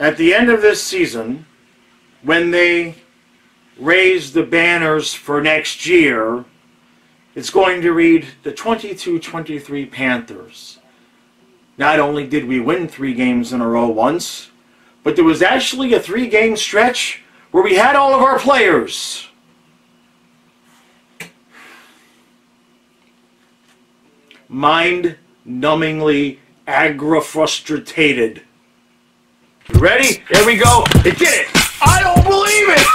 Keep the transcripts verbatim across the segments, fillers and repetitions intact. at the end of this season, when they raise the banners for next year, it's going to read the twenty-two twenty-three Panthers. Not only did we win three games in a row once, but there was actually a three-game stretch where we had all of our players. Mind-numbingly aggra-frustrated. You ready? Here we go. They did it. I don't believe it.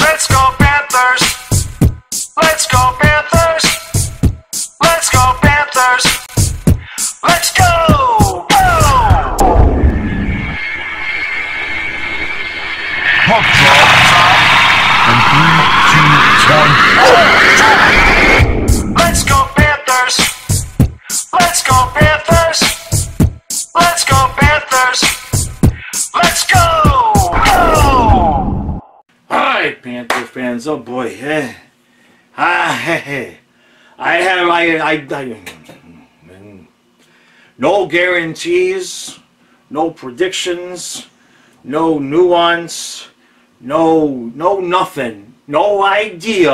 Let's go Panthers. Let's go Panthers. Let's go Panthers. Let's go. Puck drop. And three, two, one. Oh. Let's go Panthers. Let's go Panthers. Let's go Panthers. Let's go. Oh. All right, Panther fans. Oh boy. Hey. Ah, hey, hey. I have I I, I no guarantees, no predictions, no nuance. No, no nothing, no idea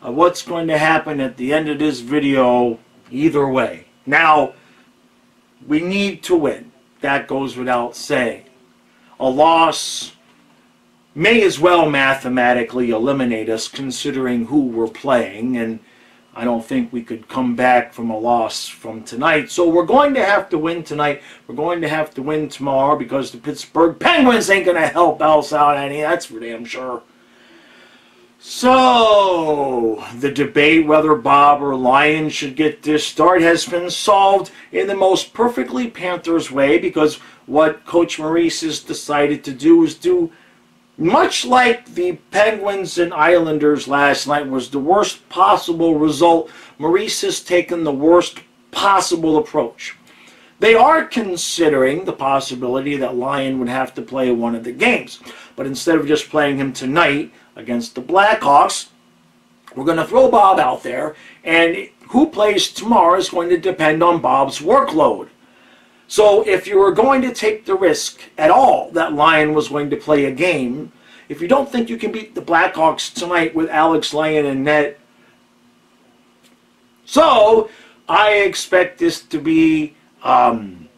of what's going to happen at the end of this video either way. Now, we need to win. That goes without saying. A loss may as well mathematically eliminate us considering who we're playing, and I don't think we could come back from a loss from tonight. So we're going to have to win tonight. We're going to have to win tomorrow because the Pittsburgh Penguins ain't going to help us out any. That's for damn sure. So the debate whether Bob or Lion should get this start has been solved in the most perfectly Panthers way, because what Coach Maurice has decided to do is do much like the Penguins and Islanders last night was the worst possible result. Maurice has taken the worst possible approach. They are considering the possibility that Lyon would have to play one of the games. But instead of just playing him tonight against the Blackhawks, we're going to throw Bob out there. And who plays tomorrow is going to depend on Bob's workload. So if you were going to take the risk at all that Lyon was going to play a game, if you don't think you can beat the Blackhawks tonight with Alex Lyon in net, so I expect this to be um,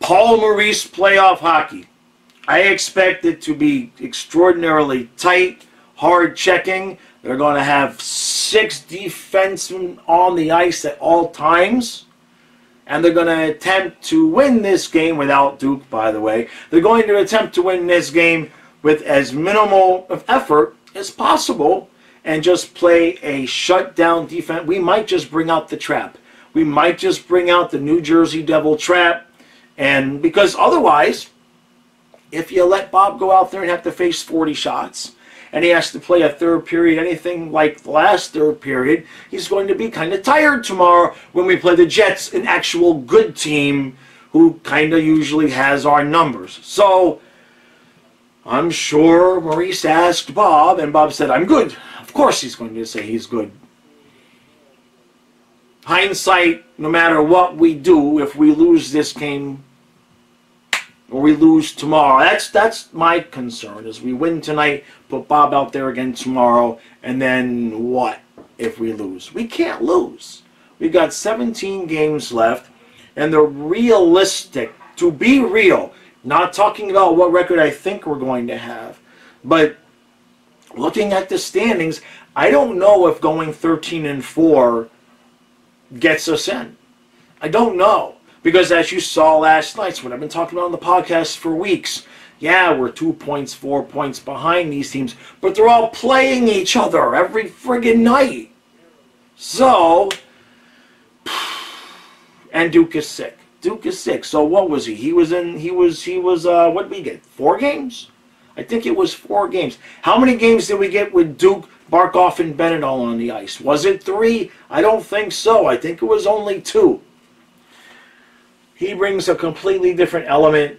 Paul Maurice playoff hockey. I expect it to be extraordinarily tight, hard checking. They're going to have six defensemen on the ice at all times. And they're going to attempt to win this game without Duke, by the way. They're going to attempt to win this game with as minimal of effort as possible and just play a shutdown defense. We might just bring out the trap. We might just bring out the New Jersey Devil trap. And because otherwise, if you let Bob go out there and have to face forty shots, and he has to play a third period, anything like the last third period, he's going to be kind of tired tomorrow when we play the Jets, an actual good team who kind of usually has our numbers. So, I'm sure Maurice asked Bob, and Bob said, I'm good. Of course he's going to say he's good. Hindsight, no matter what we do, if we lose this game, or we lose tomorrow. That's that's my concern, is we win tonight, put Bob out there again tomorrow, and then what if we lose? We can't lose. We've got seventeen games left, and the realistic, to be real, not talking about what record I think we're going to have, but looking at the standings, I don't know if going thirteen and four gets us in. I don't know. Because as you saw last night, it's what I've been talking about on the podcast for weeks. Yeah, we're two points, four points behind these teams, but they're all playing each other every friggin' night. So, and Duke is sick. Duke is sick. So what was he? He was in, he was, he was, uh, what did we get? Four games? I think it was four games. How many games did we get with Duke, Barkov, and Bennett all on the ice? Was it three? I don't think so. I think it was only two. He brings a completely different element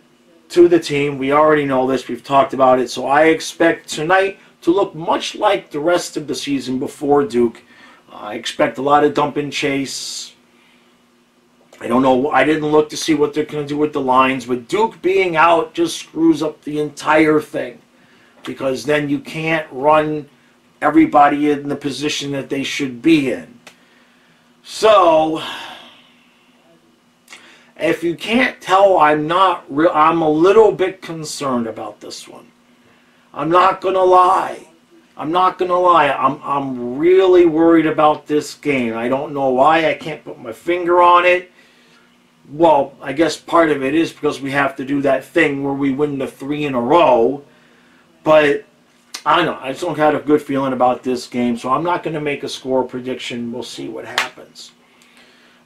to the team. We already know this. We've talked about it. So I expect tonight to look much like the rest of the season before Duke. Uh, I expect a lot of dump and chase. I don't know. I didn't look to see what they're going to do with the lines, but Duke being out just screws up the entire thing, because then you can't run everybody in the position that they should be in. So, if you can't tell, I'm not real. I'm a little bit concerned about this one. I'm not gonna lie. I'm not gonna lie. I'm I'm really worried about this game. I don't know why. I can't put my finger on it. Well, I guess part of it is because we have to do that thing where we win the three in a row. But I don't know. I just don't have a good feeling about this game, so I'm not gonna make a score prediction. We'll see what happens.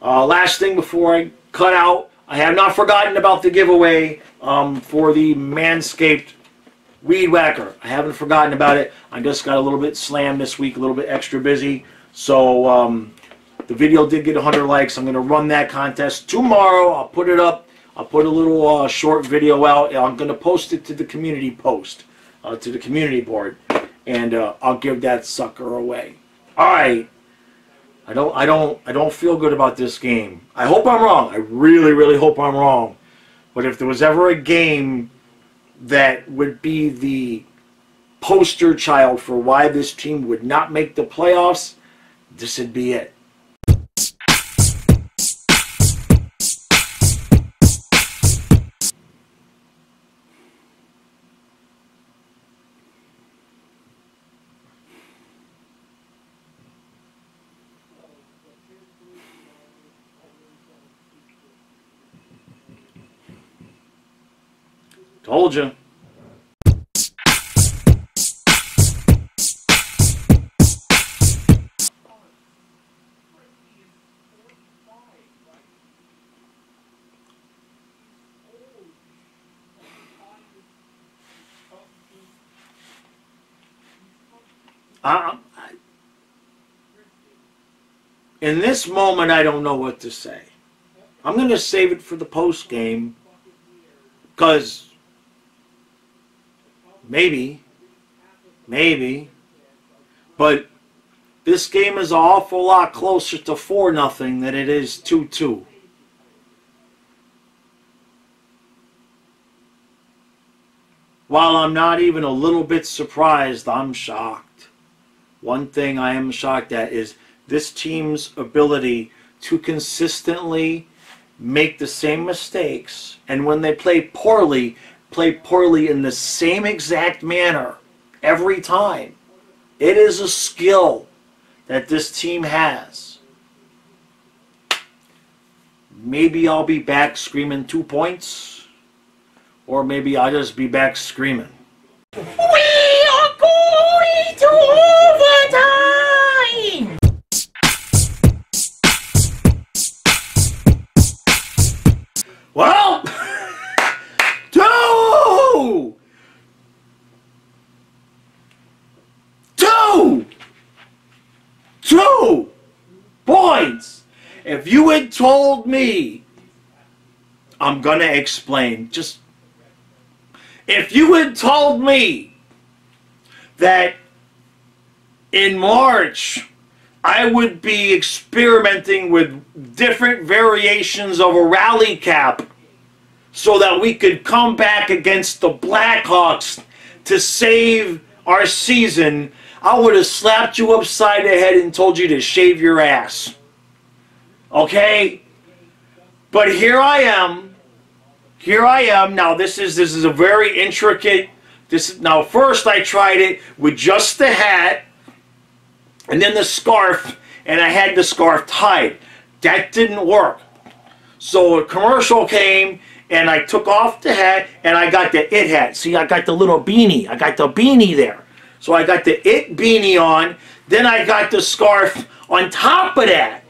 Uh, last thing before I cut out, I have not forgotten about the giveaway um, for the Manscaped Weed Whacker. I haven't forgotten about it. I just got a little bit slammed this week, a little bit extra busy. So um, the video did get one hundred likes. I'm going to run that contest tomorrow. I'll put it up. I'll put a little uh, short video out. I'm going to post it to the community post, uh, to the community board, and uh, I'll give that sucker away. All right. I don't, I don't, I don't feel good about this game. I hope I'm wrong. I really, really hope I'm wrong. But if there was ever a game that would be the poster child for why this team would not make the playoffs, this would be it. Told you. Uh, in this moment, I don't know what to say. I'm going to save it for the post game, because Maybe, maybe, but this game is an awful lot closer to four nothing than it is two two. While I'm not even a little bit surprised, I'm shocked. One thing I am shocked at is this team's ability to consistently make the same mistakes, and when they play poorly, play poorly in the same exact manner every time. It is a skill that this team has. Maybe I'll be back screaming two points, or maybe I'll just be back screaming. We are going to overtime! Well, Two points. If you had told me, I'm going to explain. Just, if you had told me that in March I would be experimenting with different variations of a rally cap so that we could come back against the Blackhawks to save our season, I would have slapped you upside the head and told you to shave your ass. Okay? But here I am. Here I am. Now this is this is a very intricate this now first I tried it with just the hat and then the scarf, and I had the scarf tied. That didn't work. So a commercial came and I took off the hat and I got the it hat. See, I got the little beanie. I got the beanie there. So I got the it beanie on, then I got the scarf on top of that.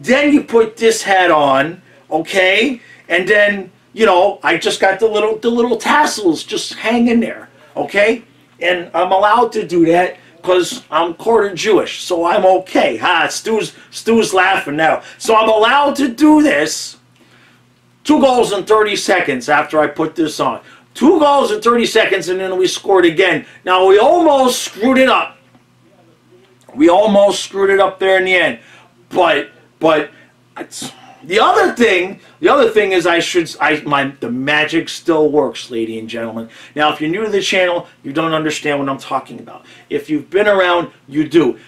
Then you put this hat on, okay? And then, you know, I just got the little the little tassels just hanging there, okay? And I'm allowed to do that because I'm quarter Jewish, so I'm okay. Ha, Stu's, Stu's laughing now. So I'm allowed to do this. Two goals in thirty seconds after I put this on. Two goals in thirty seconds, and then we scored again. Now, we almost screwed it up. We almost screwed it up there in the end. But, but, The other thing, the other thing is I should, I, my, the magic still works, ladies and gentlemen. Now, if you're new to the channel, you don't understand what I'm talking about. If you've been around, you do.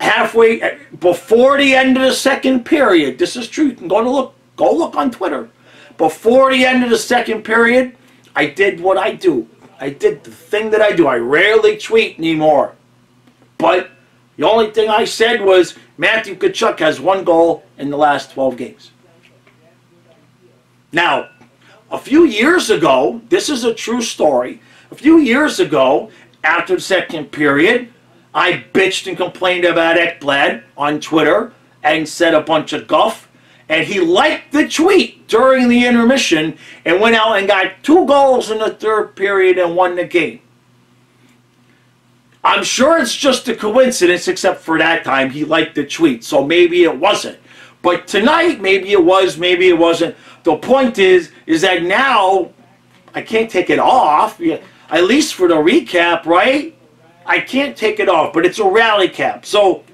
Halfway, before the end of the second period, this is true, you can go to look, go look on Twitter. Before the end of the second period, I did what I do. I did the thing that I do. I rarely tweet anymore. But the only thing I said was, Matthew Tkachuk has one goal in the last twelve games. Now, a few years ago, this is a true story, a few years ago, after the second period, I bitched and complained about Ekblad on Twitter and said a bunch of guff, and he liked the tweet during the intermission and went out and got two goals in the third period and won the game. I'm sure it's just a coincidence, except for that time he liked the tweet, so maybe it wasn't. But tonight, maybe it was, maybe it wasn't. The point is, is that now, I can't take it off, at least for the recap, right? I can't take it off, but it's a rally cap. So,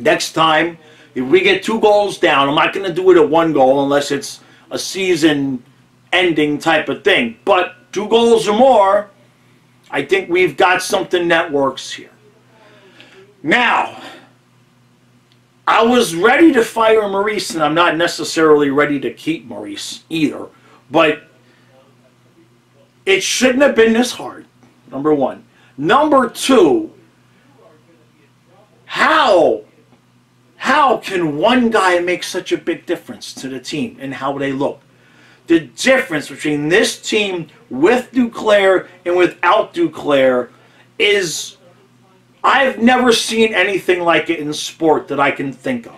next time, if we get two goals down, I'm not going to do it at one goal unless it's a season-ending type of thing. But two goals or more, I think we've got something that works here. Now, I was ready to fire Maurice, and I'm not necessarily ready to keep Maurice either. But it shouldn't have been this hard, number one. Number two, how, how can one guy make such a big difference to the team and how they look? The difference between this team with Duclair and without Duclair is, I've never seen anything like it in sport that I can think of.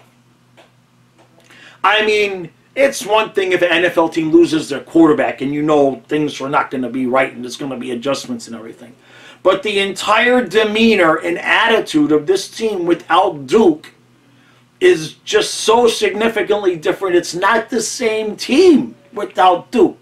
I mean, it's one thing if an N F L team loses their quarterback and you know things are not going to be right and there's going to be adjustments and everything. But the entire demeanor and attitude of this team without Duke is just so significantly different. It's not the same team without Duke.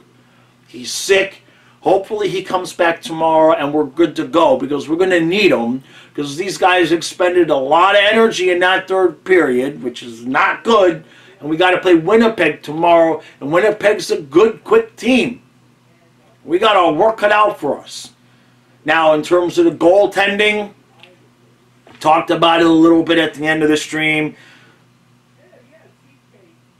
He's sick. Hopefully he comes back tomorrow and we're good to go because we're going to need him because these guys expended a lot of energy in that third period, which is not good, and we got to play Winnipeg tomorrow, and Winnipeg's a good, quick team. We got to work it out for us. Now, in terms of the goaltending, talked about it a little bit at the end of the stream.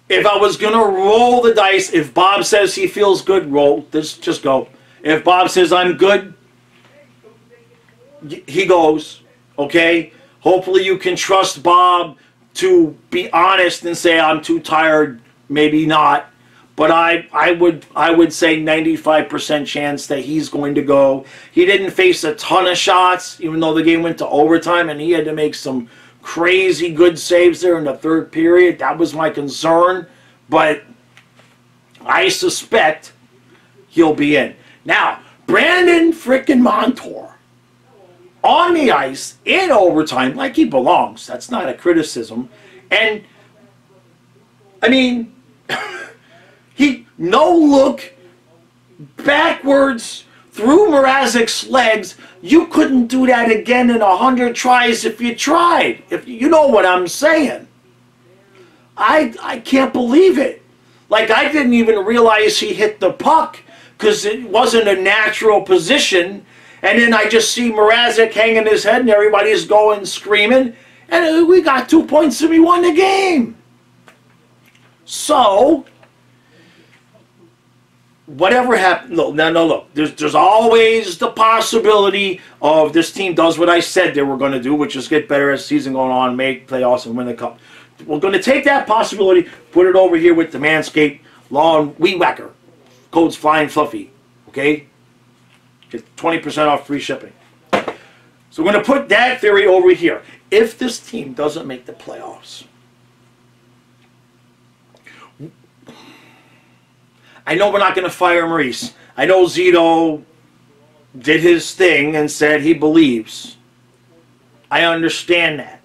If I was going to roll the dice, if Bob says he feels good, roll. This, just go. If Bob says I'm good, he goes. Okay? Hopefully you can trust Bob to be honest and say I'm too tired, maybe not. But I, I, would, I would say ninety-five percent chance that he's going to go. He didn't face a ton of shots, even though the game went to overtime and he had to make some crazy good saves there in the third period. That was my concern, but I suspect he'll be in. Now, Brandon frickin' Montour on the ice in overtime like he belongs. That's not a criticism. And, I mean, he no look backwards through Mrazek's legs. You couldn't do that again in a hundred tries if you tried. If you know what I'm saying. I I can't believe it. Like, I didn't even realize he hit the puck because it wasn't a natural position. And then I just see Mrazek hanging his head and everybody's going screaming. And we got two points and we won the game. So, whatever happened, no, no, no, look, there's, there's always the possibility of this team does what I said they were going to do, which is get better as the season going on, make playoffs, and win the cup. We're going to take that possibility, put it over here with the Manscaped Lawn Weed Whacker. Code's Flying Fluffy, okay? Get twenty percent off free shipping. So we're going to put that theory over here. If this team doesn't make the playoffs, I know we're not going to fire Maurice. I know Zito did his thing and said he believes. I understand that.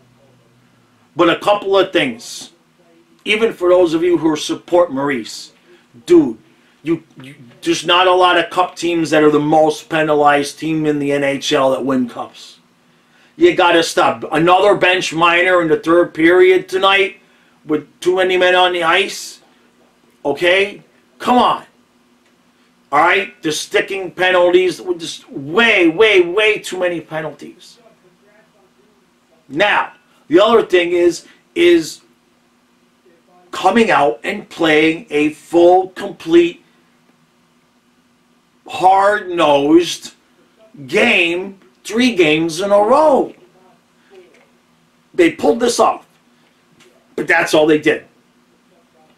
But a couple of things. Even for those of you who support Maurice. Dude, you, you there's not a lot of cup teams that are the most penalized team in the N H L that win cups. You got to stop. Another bench minor in the third period tonight with too many men on the ice. Okay? Come on. All right? The sticking penalties, just way, way, way too many penalties. Now, the other thing is, is coming out and playing a full, complete, hard-nosed game three games in a row. They pulled this off, but that's all they did.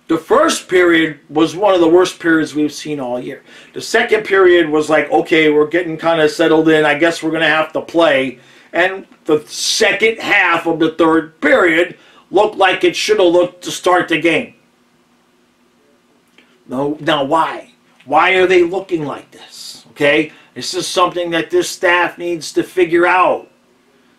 The first period was one of the worst periods we've seen all year. The second period was like, okay, we're getting kind of settled in. I guess we're going to have to play. And the second half of the third period looked like it should have looked to start the game. No, now, why? Why are they looking like this? Okay? This is something that this staff needs to figure out.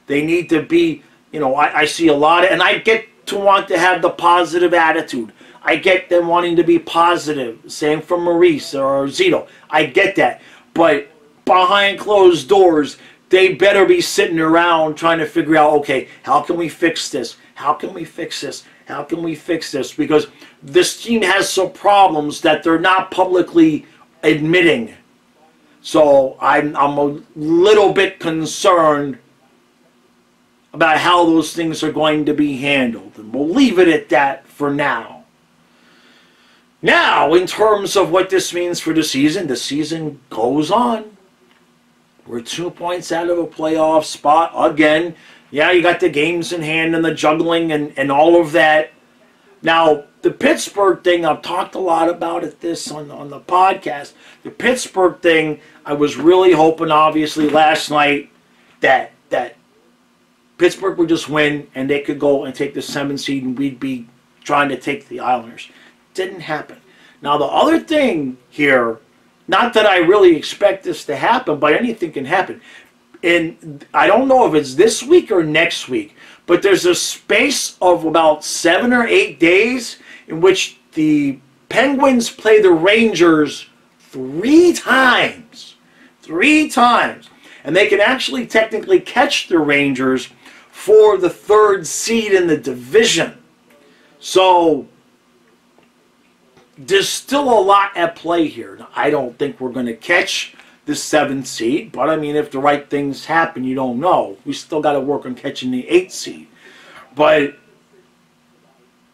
They need to be, you know, I, I see a lot of, and I get to want to have the positive attitude. I get them wanting to be positive. Same for Maurice or Zito. I get that. But behind closed doors, they better be sitting around trying to figure out, okay, how can we fix this? How can we fix this? How can we fix this? Because this team has some problems that they're not publicly admitting. So I'm, I'm a little bit concerned about how those things are going to be handled. And we'll leave it at that for now. Now, in terms of what this means for the season, the season goes on. We're two points out of a playoff spot again. Yeah, you got the games in hand and the juggling and, and all of that. Now, the Pittsburgh thing, I've talked a lot about it this on, on the podcast. The Pittsburgh thing, I was really hoping, obviously, last night that that Pittsburgh would just win and they could go and take the seventh seed and we'd be trying to take the Islanders. Didn't happen. Now, the other thing here, not that I really expect this to happen, but anything can happen. And I don't know if it's this week or next week, but there's a space of about seven or eight days in which the Penguins play the Rangers three times. Three times. And they can actually technically catch the Rangers for the third seed in the division. So there's still a lot at play here. Now, I don't think we're going to catch the seventh seed, but I mean, if the right things happen, you don't know. We still got to work on catching the eighth seed, but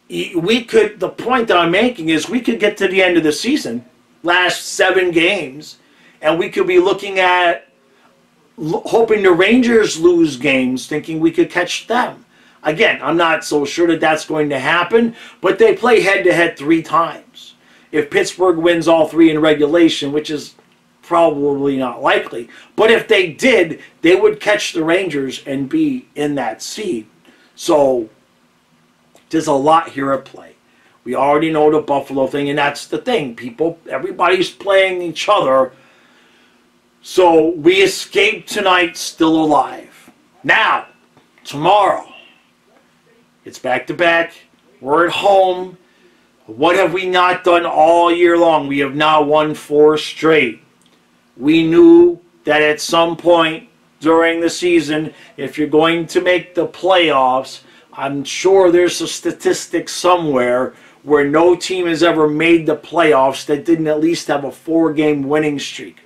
we could. The point that I'm making is we could get to the end of the season, last seven games, and we could be looking at hoping the Rangers lose games, thinking we could catch them. Again, I'm not so sure that that's going to happen, but they play head-to-head three times. If Pittsburgh wins all three in regulation, which is probably not likely, but if they did, they would catch the Rangers and be in that seed. So there's a lot here at play. We already know the Buffalo thing, and that's the thing. People, everybody's playing each other. So we escaped tonight still alive. Now, tomorrow, it's back-to-back. We're at home. What have we not done all year long? We have now won four straight. We knew that at some point during the season, if you're going to make the playoffs, I'm sure there's a statistic somewhere where no team has ever made the playoffs that didn't at least have a four-game winning streak.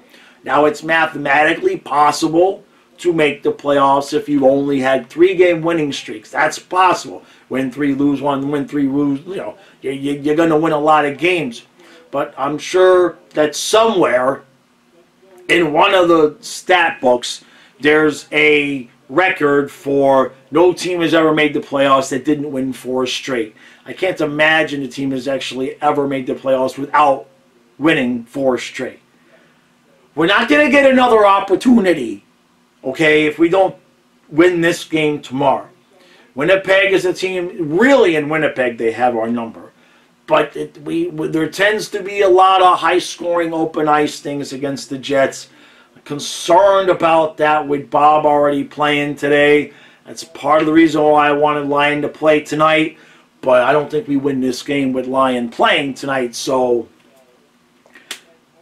Now, it's mathematically possible to make the playoffs if you only had three-game winning streaks. That's possible. Win three, lose one, win three, lose, you know, you, you, you're going to win a lot of games. But I'm sure that somewhere in one of the stat books, there's a record for no team has ever made the playoffs that didn't win four straight. I can't imagine a team has actually ever made the playoffs without winning four straight. We're not going to get another opportunity, okay, if we don't win this game tomorrow. Winnipeg is a team, really in Winnipeg they have our number. But it, we, we, there tends to be a lot of high-scoring open ice things against the Jets. I'm concerned about that with Bob already playing today. That's part of the reason why I wanted Lyon to play tonight. But I don't think we win this game with Lyon playing tonight, so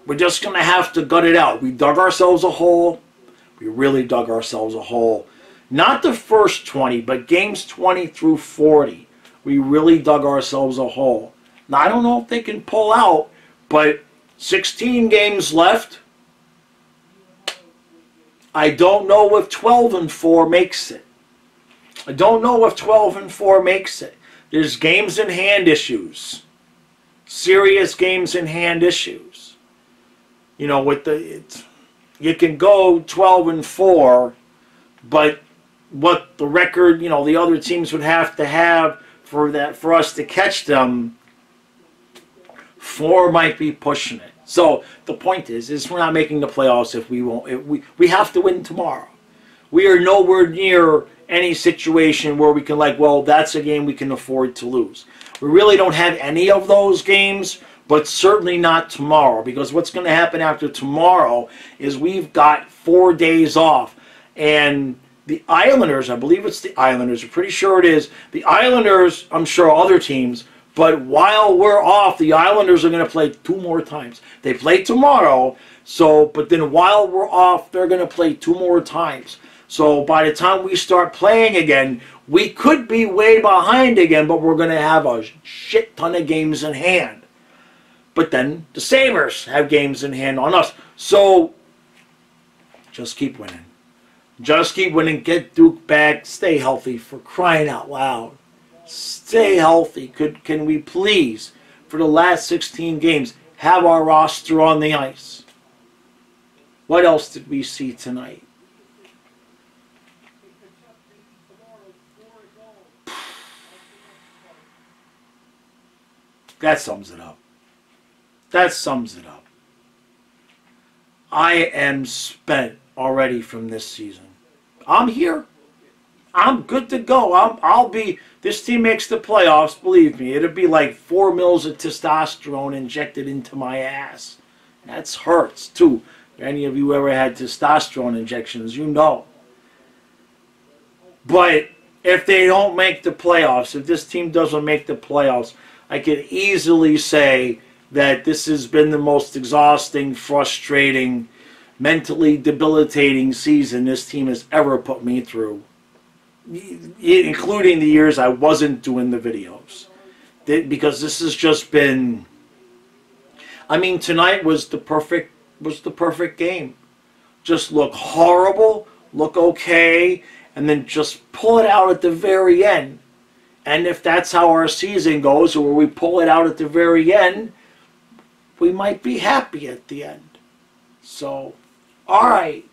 we're just going to have to gut it out. We dug ourselves a hole. We really dug ourselves a hole. Not the first twenty, but games twenty through forty we really dug ourselves a hole. Now, I don't know if they can pull out, but sixteen games left. I don't know if twelve and four makes it. I don't know if twelve and four makes it. There's games in hand issues. Serious games in hand issues. You know, with the it's, you can go twelve and four, but what the record, you know, the other teams would have to have for that for us to catch them, four might be pushing it. So the point is, is we're not making the playoffs if we won't. If we we have to win tomorrow. We are nowhere near any situation where we can like, well, that's a game we can afford to lose. We really don't have any of those games, but certainly not tomorrow, because what's going to happen after tomorrow is we've got four days off, and the Islanders, I believe it's the Islanders, I'm pretty sure it is, the Islanders, I'm sure other teams, but while we're off, the Islanders are going to play two more times. They play tomorrow, so, but then while we're off, they're going to play two more times. So by the time we start playing again, we could be way behind again, but we're going to have a shit ton of games in hand. But then the Sabres have games in hand on us. So just keep winning. Just keep winning. Get Duke back. Stay healthy, for crying out loud. Stay healthy. Could, can we please, for the last sixteen games, have our roster on the ice? What else did we see tonight? That sums it up. That sums it up. I am spent already from this season. I'm here. I'm good to go. I'm, I'll be, this team makes the playoffs, believe me. It'll be like four mils of testosterone injected into my ass. That hurts, too. If any of you ever had testosterone injections, you know. But if they don't make the playoffs, if this team doesn't make the playoffs, I could easily say that this has been the most exhausting, frustrating, mentally debilitating season this team has ever put me through, including the years I wasn't doing the videos. Because this has just been, I mean, tonight was the perfect, was the perfect game. Just look horrible, look okay, and then just pull it out at the very end. And if that's how our season goes, or we pull it out at the very end, we might be happy at the end. So, all right.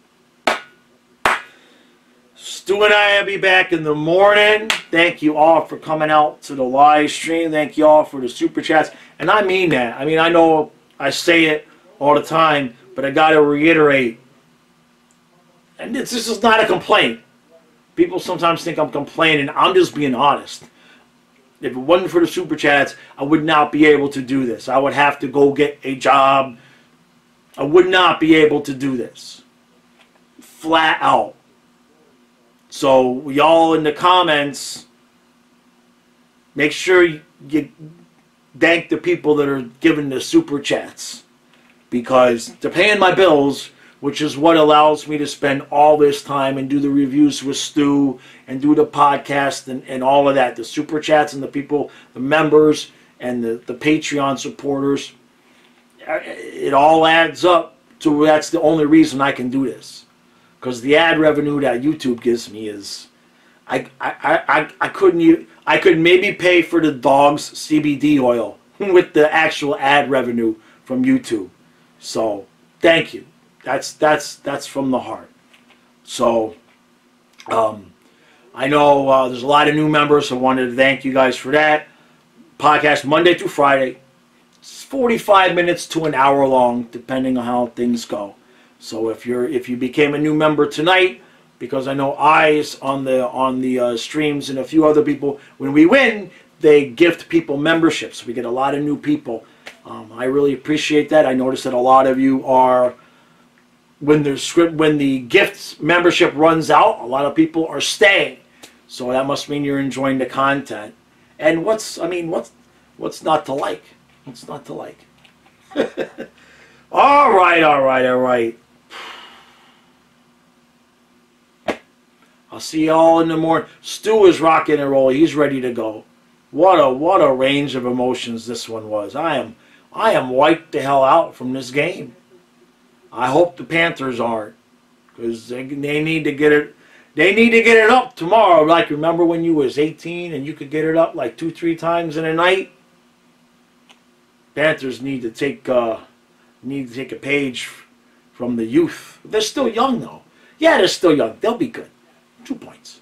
Stu and I will be back in the morning. Thank you all for coming out to the live stream. Thank you all for the super chats. And I mean that. I mean, I know I say it all the time, but I got to reiterate. And this, this is not a complaint. People sometimes think I'm complaining. I'm just being honest. If it wasn't for the super chats, I would not be able to do this. I would have to go get a job. I would not be able to do this. Flat out. So y'all in the comments, make sure you thank the people that are giving the super chats, because they're paying my bills, which is what allows me to spend all this time and do the reviews with Stu and do the podcast and, and all of that. The super chats and the people, the members and the, the Patreon supporters, it all adds up to that's the only reason I can do this. Because the ad revenue that YouTube gives me is, I, I, I, I couldn't, I could maybe pay for the dog's C B D oil with the actual ad revenue from YouTube. So thank you. That's that's that's from the heart. So, um, I know uh, there's a lot of new members, so I wanted to thank you guys for that. Podcast Monday through Friday, it's forty-five minutes to an hour long, depending on how things go. So if you're if you became a new member tonight, because I know eyes on the on the uh, streams and a few other people, when we win, they gift people memberships. We get a lot of new people. Um, I really appreciate that. I noticed that a lot of you are. When the script, when the gifts membership runs out, a lot of people are staying, so that must mean you're enjoying the content. And what's, I mean, what's, what's not to like? What's not to like? all right, all right, all right. I'll see y'all in the morning. Stu is rocking and rolling. He's ready to go. What a what a range of emotions this one was. I am I am wiped the hell out from this game. I hope the Panthers aren't, because they, they need to get it. They need to get it up tomorrow. Like, remember when you was eighteen and you could get it up like two, three times in a night? Panthers need to take uh, need to take a page from the youth. They're still young, though. Yeah, they're still young. They'll be good. Two points.